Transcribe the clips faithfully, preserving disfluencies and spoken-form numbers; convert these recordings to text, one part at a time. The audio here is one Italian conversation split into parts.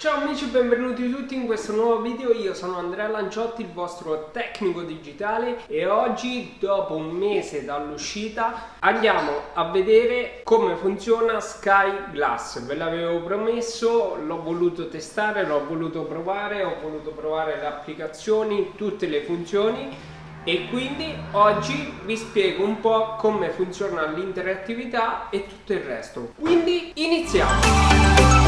Ciao amici e benvenuti tutti in questo nuovo video, io sono Andrea Lanciotti, il vostro tecnico digitale, e oggi, dopo un mese dall'uscita, andiamo a vedere come funziona Sky Glass. Ve l'avevo promesso, l'ho voluto testare, l'ho voluto provare, ho voluto provare le applicazioni, tutte le funzioni, e quindi oggi vi spiego un po' come funziona l'interattività e tutto il resto. Quindi iniziamo!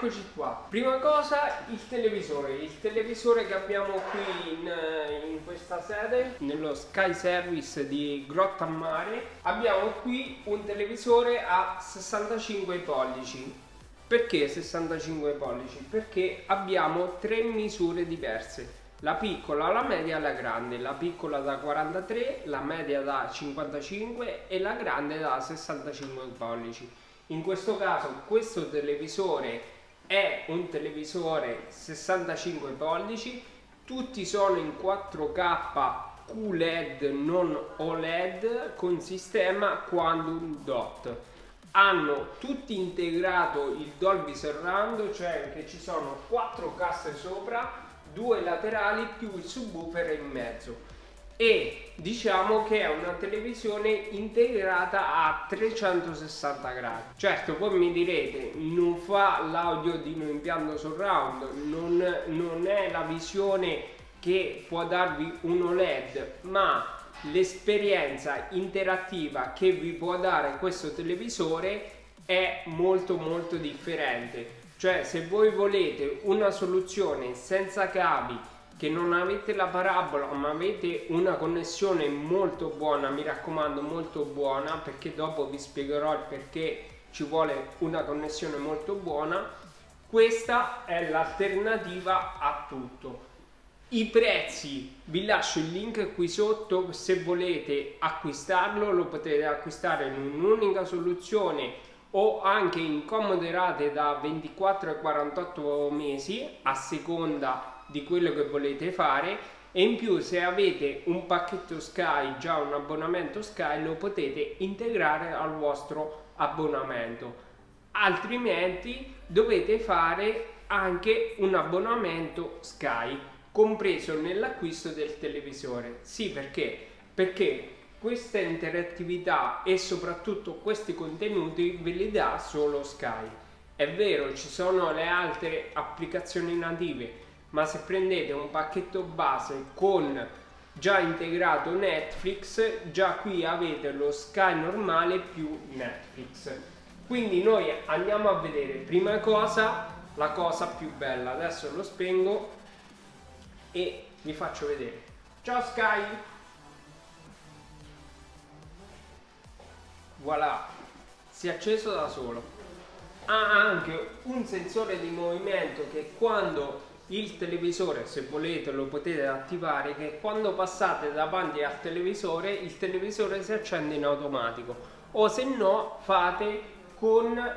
Eccoci qua. Prima cosa, il televisore, il televisore che abbiamo qui in, in questa sede, nello Sky Service di Grottamare. Abbiamo qui un televisore a sessantacinque pollici. Perché sessantacinque pollici? Perché abbiamo tre misure diverse: la piccola, la media e la grande. La piccola da quarantatré, la media da cinquantacinque e la grande da sessantacinque pollici. In questo caso questo televisore è un televisore sessantacinque pollici, tutti sono in quattro K Q L E D non O L E D con sistema Quantum Dot. Hanno tutti integrato il Dolby Surround, cioè che ci sono quattro casse sopra, due laterali più il subwoofer in mezzo, e diciamo che è una televisione integrata a trecentosessanta gradi. Certo, voi mi direte, non fa l'audio di un impianto surround, non, non è la visione che può darvi un O L E D, ma l'esperienza interattiva che vi può dare questo televisore è molto molto differente. Cioè, se voi volete una soluzione senza cavi, che non avete la parabola ma avete una connessione molto buona, mi raccomando molto buona, perché dopo vi spiegherò il perché ci vuole una connessione molto buona, questa è l'alternativa a tutto. I prezzi, vi lascio il link qui sotto, se volete acquistarlo lo potete acquistare in un'unica soluzione o anche in comode rate da ventiquattro a quarantotto mesi a seconda di quello che volete fare, e in più, se avete un pacchetto Sky, già un abbonamento Sky, lo potete integrare al vostro abbonamento, altrimenti dovete fare anche un abbonamento Sky compreso nell'acquisto del televisore. Sì, perché? Perché questa interattività e soprattutto questi contenuti ve li dà solo Sky. È vero, ci sono le altre applicazioni native, ma se prendete un pacchetto base con già integrato Netflix, già qui avete lo Sky normale più Netflix. Quindi noi andiamo a vedere prima cosa la cosa più bella. Adesso lo spengo e vi faccio vedere. Ciao Sky! Voilà, si è acceso da solo. Ha anche un sensore di movimento che, quando il televisore, se volete lo potete attivare, che quando passate davanti al televisore il televisore si accende in automatico, o se no fate con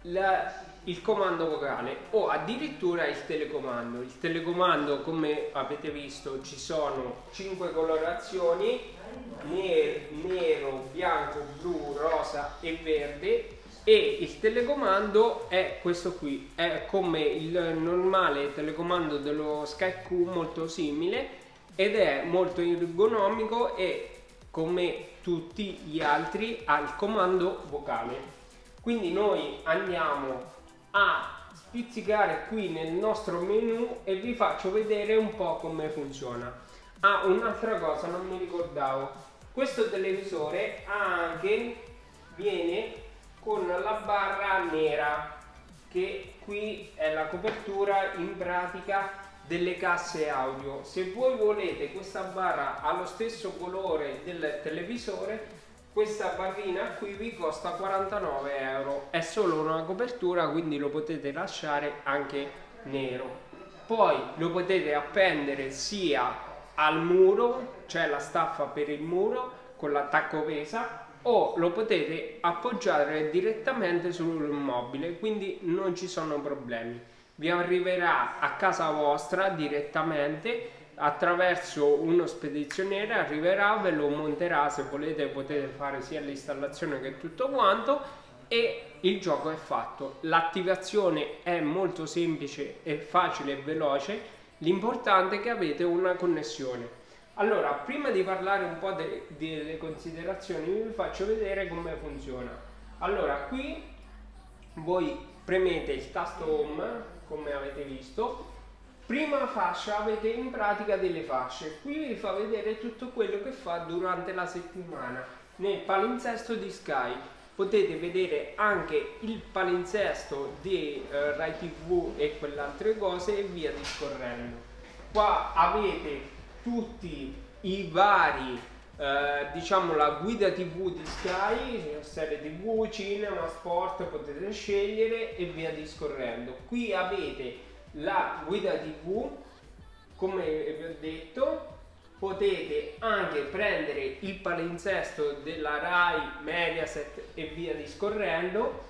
la, il comando vocale o addirittura il telecomando. Il telecomando, come avete visto, ci sono cinque colorazioni: nero, bianco, blu, rosa e verde. E il telecomando è questo qui, è come il normale telecomando dello Sky Q, molto simile, ed è molto ergonomico, e come tutti gli altri ha il comando vocale. Quindi noi andiamo a spizzicare qui nel nostro menu e vi faccio vedere un po' come funziona. Ah, un'altra cosa, non mi ricordavo, questo televisore ha anche, viene con la barra nera, che qui è la copertura in pratica delle casse audio. Se voi volete questa barra allo stesso colore del televisore, questa barrina qui vi costa quarantanove euro, è solo una copertura, quindi lo potete lasciare anche nero. Poi lo potete appendere sia al muro, cioè la staffa per il muro con l'attacco pesa, o lo potete appoggiare direttamente sul mobile, quindi non ci sono problemi. Vi arriverà a casa vostra direttamente attraverso uno spedizioniere, arriverà, ve lo monterà, se volete potete fare sia l'installazione che tutto quanto, e il gioco è fatto. L'attivazione è molto semplice e facile e veloce, l'importante è che avete una connessione. Allora, prima di parlare un po' de- delle considerazioni, vi faccio vedere come funziona. Allora, qui voi premete il tasto home, come avete visto. Prima fascia avete in pratica delle fasce. Qui vi fa vedere tutto quello che fa durante la settimana nel palinsesto di Sky. Potete vedere anche il palinsesto di eh, Rai tivù e quelle altre cose e via discorrendo. Qua avete tutti i vari, eh, diciamo, la guida tivù di Sky, serie tivù, cinema, sport, potete scegliere e via discorrendo. Qui avete la guida tivù, come vi ho detto, potete anche prendere il palinsesto della Rai, Mediaset e via discorrendo.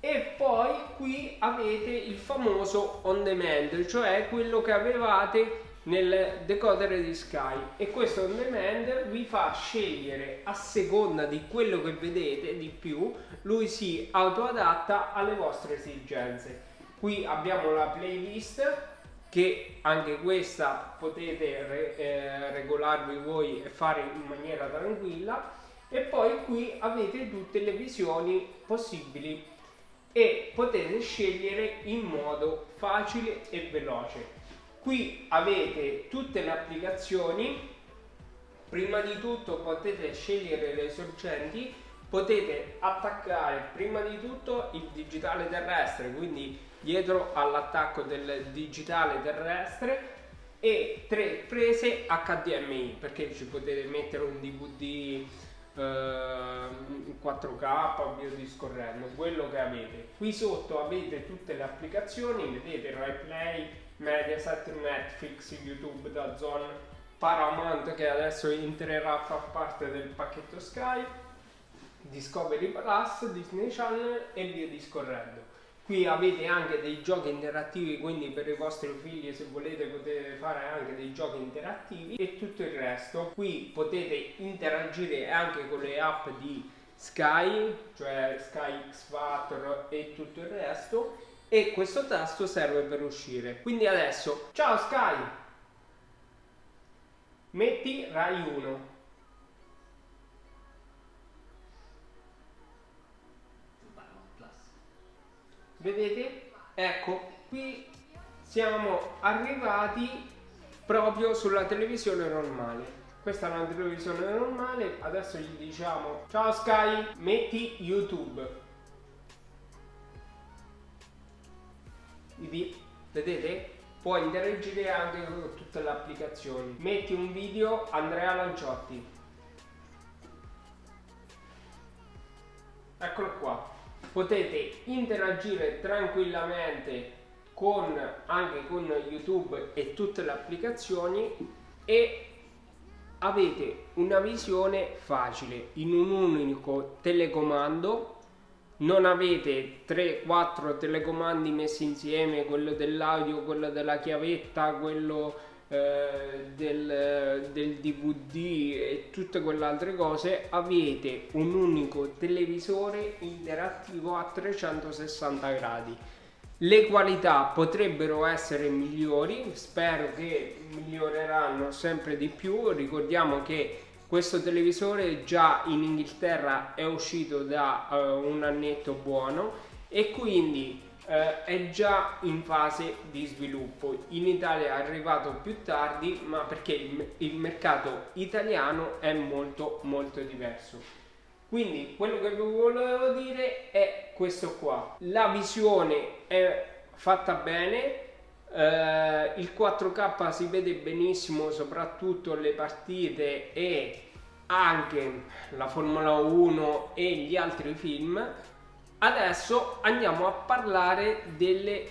E poi qui avete il famoso on demand, cioè quello che avevate nel decoder di Sky, e questo on demand vi fa scegliere a seconda di quello che vedete di più, lui si autoadatta alle vostre esigenze. Qui abbiamo la playlist, che anche questa potete re, eh, regolarvi voi e fare in maniera tranquilla, e poi qui avete tutte le visioni possibili e potete scegliere in modo facile e veloce. Qui avete tutte le applicazioni, prima di tutto potete scegliere le sorgenti, potete attaccare prima di tutto il digitale terrestre, quindi dietro all'attacco del digitale terrestre, e tre prese H D M I, perché ci potete mettere un D V D eh, quattro K, via discorrendo, quello che avete. Qui sotto avete tutte le applicazioni, vedete Rai Play, Mediaset, Netflix, YouTube, Dazn, Paramount, che adesso entrerà a far parte del pacchetto Sky, Discovery Plus, Disney Channel e via discorrendo. Qui avete anche dei giochi interattivi, quindi per i vostri figli, se volete, potete fare anche dei giochi interattivi e tutto il resto. Qui potete interagire anche con le app di Sky, cioè Sky X Factor e tutto il resto. E questo tasto serve per uscire. Quindi adesso, ciao Sky, metti Rai uno. Vedete? Ecco, qui siamo arrivati proprio sulla televisione normale. Questa è una televisione normale. Adesso gli diciamo, ciao Sky, metti YouTube. Vedete? Può interagire anche con tutte le applicazioni. Metti un video Andrea Lanciotti. Eccolo qua. Potete interagire tranquillamente con, anche con YouTube e tutte le applicazioni, e avete una visione facile in un unico telecomando. Non avete tre quattro telecomandi messi insieme, quello dell'audio, quello della chiavetta, quello eh, del, del D V D e tutte quelle altre cose. Avete un unico televisore interattivo a trecentosessanta gradi. Le qualità potrebbero essere migliori, spero che miglioreranno sempre di più. Ricordiamo che questo televisore già in Inghilterra è uscito da uh, un annetto buono, e quindi uh, è già in fase di sviluppo. In Italia è arrivato più tardi, ma perché il, il mercato italiano è molto molto diverso. Quindi quello che vi volevo dire è questo qua. La visione è fatta bene. Uh, il quattro K si vede benissimo, soprattutto le partite e anche la Formula uno e gli altri film. Adesso andiamo a parlare delle,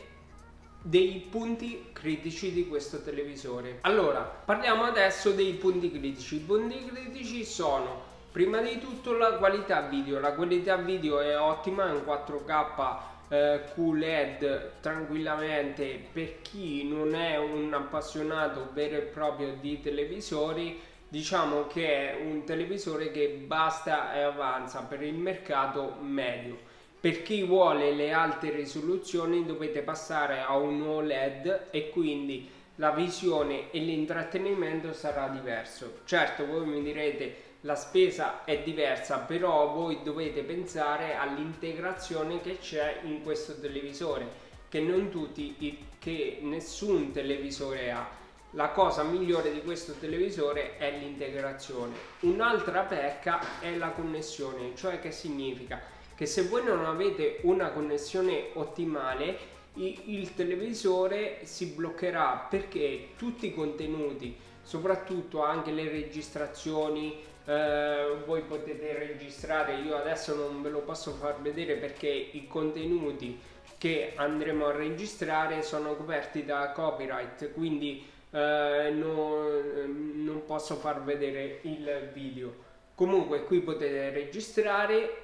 dei punti critici di questo televisore. Allora, parliamo adesso dei punti critici. I punti critici sono, prima di tutto, la qualità video. La qualità video è ottima, è un quattro K Uh, Q L E D tranquillamente per chi non è un appassionato vero e proprio di televisori. Diciamo che è un televisore che basta e avanza per il mercato medio. Per chi vuole le alte risoluzioni dovete passare a un O L E D e quindi la visione e l'intrattenimento sarà diverso. Certo, voi mi direte la spesa è diversa, però voi dovete pensare all'integrazione che c'è in questo televisore, che non tutti, che nessun televisore ha. La cosa migliore di questo televisore è l'integrazione. Un'altra pecca è la connessione, cioè che significa che se voi non avete una connessione ottimale il televisore si bloccherà, perché tutti i contenuti, soprattutto anche le registrazioni, eh, voi potete registrare, io adesso non ve lo posso far vedere perché i contenuti che andremo a registrare sono coperti da copyright, quindi eh, non, non posso far vedere il video. Comunque qui potete registrare,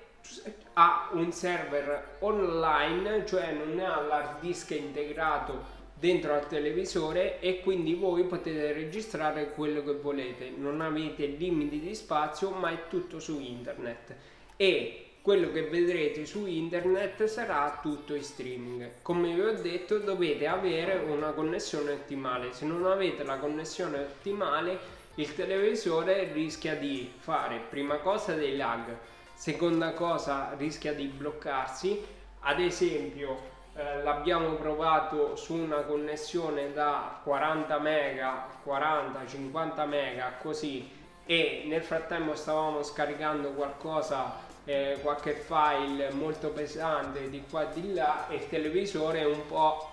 ha un server online, cioè non ha l'hard disk integrato dentro al televisore e quindi voi potete registrare quello che volete, non avete limiti di spazio, ma è tutto su internet e quello che vedrete su internet sarà tutto in streaming. Come vi ho detto, dovete avere una connessione ottimale. Se non avete la connessione ottimale il televisore rischia di fare, prima cosa, dei lag, seconda cosa rischia di bloccarsi. Ad esempio eh, l'abbiamo provato su una connessione da quaranta mega, quaranta cinquanta mega così, e nel frattempo stavamo scaricando qualcosa, eh, qualche file molto pesante di qua e di là, e il televisore è un po'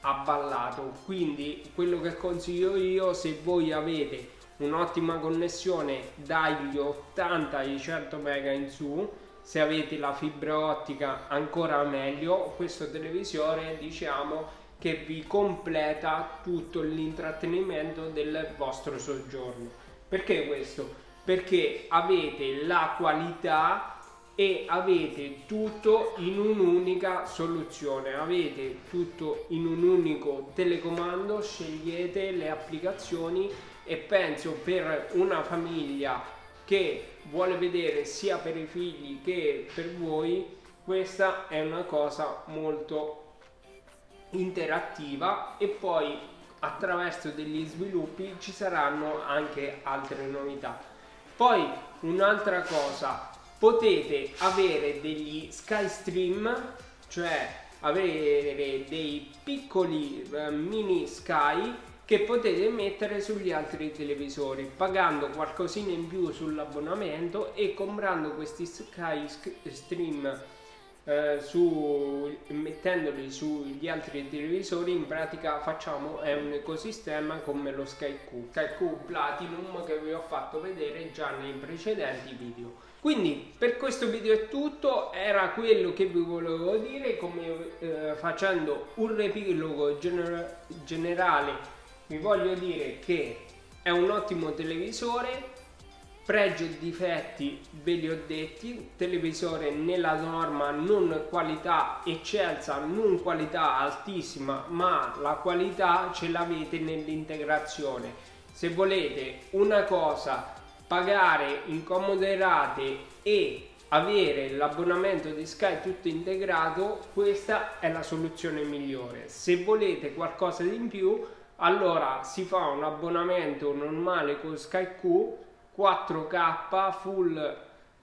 abballato. Quindi quello che consiglio io, se voi avete un'ottima connessione dagli ottanta ai cento mega in su, se avete la fibra ottica ancora meglio, questo televisore diciamo che vi completa tutto l'intrattenimento del vostro soggiorno. Perché questo? Perché avete la qualità e avete tutto in un'unica soluzione, avete tutto in un unico telecomando, scegliete le applicazioni. E penso per una famiglia che vuole vedere sia per i figli che per voi, questa è una cosa molto interattiva. E poi attraverso degli sviluppi ci saranno anche altre novità. Poi un'altra cosa, potete avere degli Sky Stream, cioè avere dei piccoli eh, mini Sky che potete mettere sugli altri televisori, pagando qualcosina in più sull'abbonamento e comprando questi Sky Stream, eh, su, mettendoli sugli altri televisori. In pratica facciamo è un ecosistema come lo Sky Q, Sky Q Platinum, che vi ho fatto vedere già nei precedenti video. Quindi per questo video è tutto, era quello che vi volevo dire, come eh, facendo un riepilogo gener generale. Vi voglio dire che è un ottimo televisore, pregi e difetti ve li ho detti, televisore nella norma, non qualità eccelsa, non qualità altissima, ma la qualità ce l'avete nell'integrazione. Se volete una cosa, pagare incomode rate e avere l'abbonamento di Sky tutto integrato, questa è la soluzione migliore. Se volete qualcosa di in più, allora si fa un abbonamento normale con Sky Q quattro K full,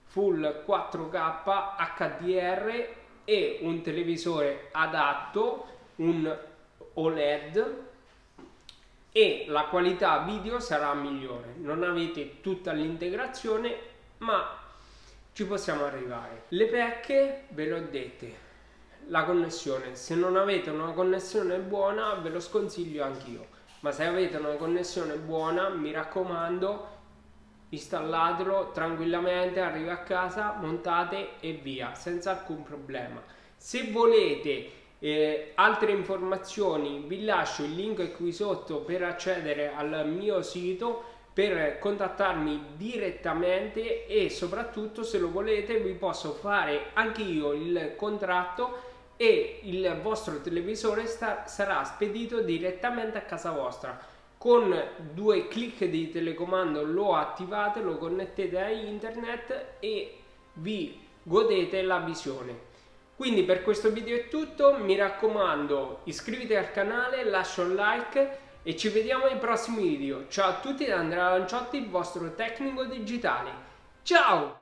full quattro K H D R e un televisore adatto, un O L E D, e la qualità video sarà migliore. Non avete tutta l'integrazione, ma ci possiamo arrivare. Le pecche ve le ho dette. La connessione, se non avete una connessione buona ve lo sconsiglio anch'io, ma se avete una connessione buona, mi raccomando, installatelo tranquillamente, arriva a casa, montate e via, senza alcun problema. Se volete eh, altre informazioni vi lascio il link qui sotto per accedere al mio sito, per contattarmi direttamente, e soprattutto se lo volete vi posso fare anche io il contratto e il vostro televisore sta, sarà spedito direttamente a casa vostra. Con due clic di telecomando lo attivate, lo connettete a internet e vi godete la visione. Quindi per questo video è tutto, mi raccomando iscriviti al canale, lascia un like e ci vediamo nei prossimi video. Ciao a tutti da Andrea Lanciotti, il vostro tecnico digitale. Ciao!